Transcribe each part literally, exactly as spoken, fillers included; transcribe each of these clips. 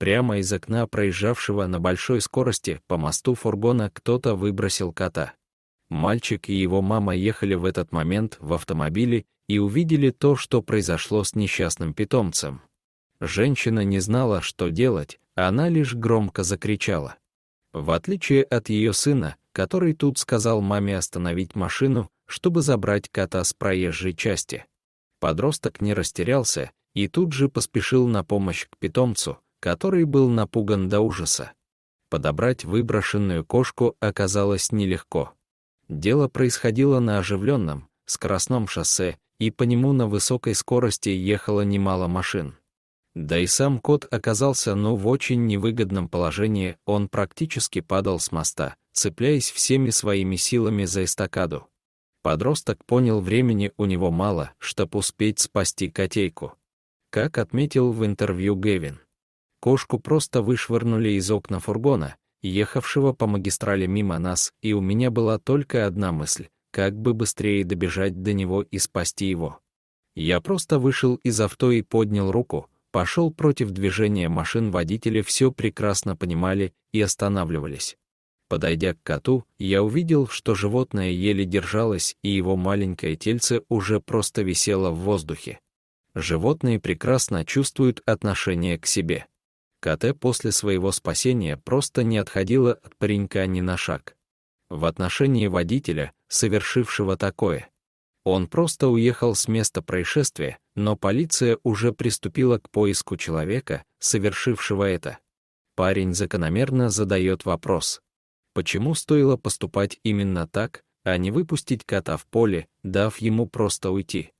Прямо из окна проезжавшего на большой скорости по мосту фургона кто-то выбросил кота. Мальчик и его мама ехали в этот момент в автомобиле и увидели то, что произошло с несчастным питомцем. Женщина не знала, что делать, она лишь громко закричала. В отличие от ее сына, который тут сказал маме остановить машину, чтобы забрать кота с проезжей части. Подросток не растерялся и тут же поспешил на помощь к питомцу, который был напуган до ужаса. Подобрать выброшенную кошку оказалось нелегко. Дело происходило на оживленном, скоростном шоссе, и по нему на высокой скорости ехало немало машин. Да и сам кот оказался ну в очень невыгодном положении, он практически падал с моста, цепляясь всеми своими силами за эстакаду. Подросток понял, времени у него мало, чтобы успеть спасти котейку. Как отметил в интервью Гэвин, кошку просто вышвырнули из окна фургона, ехавшего по магистрали мимо нас, и у меня была только одна мысль — как бы быстрее добежать до него и спасти его. Я просто вышел из авто и поднял руку, пошел против движения машин, водители все прекрасно понимали и останавливались. Подойдя к коту, я увидел, что животное еле держалось, и его маленькое тельце уже просто висело в воздухе. Животные прекрасно чувствуют отношение к себе. Коте после своего спасения просто не отходило от паренька ни на шаг. В отношении водителя, совершившего такое, он просто уехал с места происшествия, но полиция уже приступила к поиску человека, совершившего это. Парень закономерно задает вопрос: почему стоило поступать именно так, а не выпустить кота в поле, дав ему просто уйти?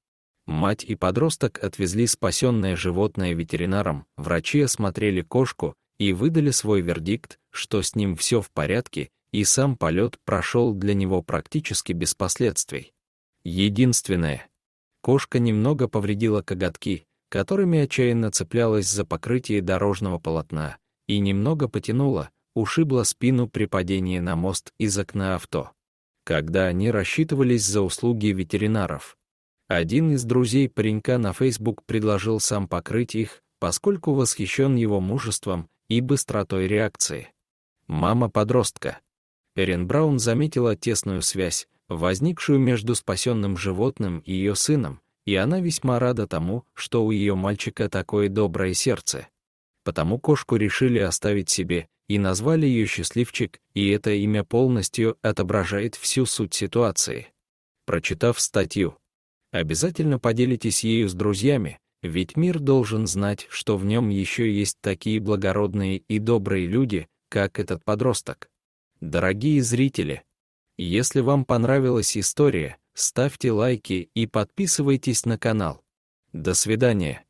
Мать и подросток отвезли спасенное животное ветеринарам, врачи осмотрели кошку и выдали свой вердикт, что с ним все в порядке, и сам полет прошел для него практически без последствий. Единственное, кошка немного повредила коготки, которыми отчаянно цеплялась за покрытие дорожного полотна, и немного потянула, ушибла спину при падении на мост из окна авто, когда они рассчитывались за услуги ветеринаров. Один из друзей паренька на Facebook предложил сам покрыть их, поскольку восхищен его мужеством и быстротой реакции. Мама подростка Эрин Браун заметила тесную связь, возникшую между спасенным животным и ее сыном, и она весьма рада тому, что у ее мальчика такое доброе сердце. Потому кошку решили оставить себе и назвали ее «Счастливчик», и это имя полностью отображает всю суть ситуации. Прочитав статью, обязательно поделитесь ею с друзьями, ведь мир должен знать, что в нем еще есть такие благородные и добрые люди, как этот подросток. Дорогие зрители, если вам понравилась история, ставьте лайки и подписывайтесь на канал. До свидания.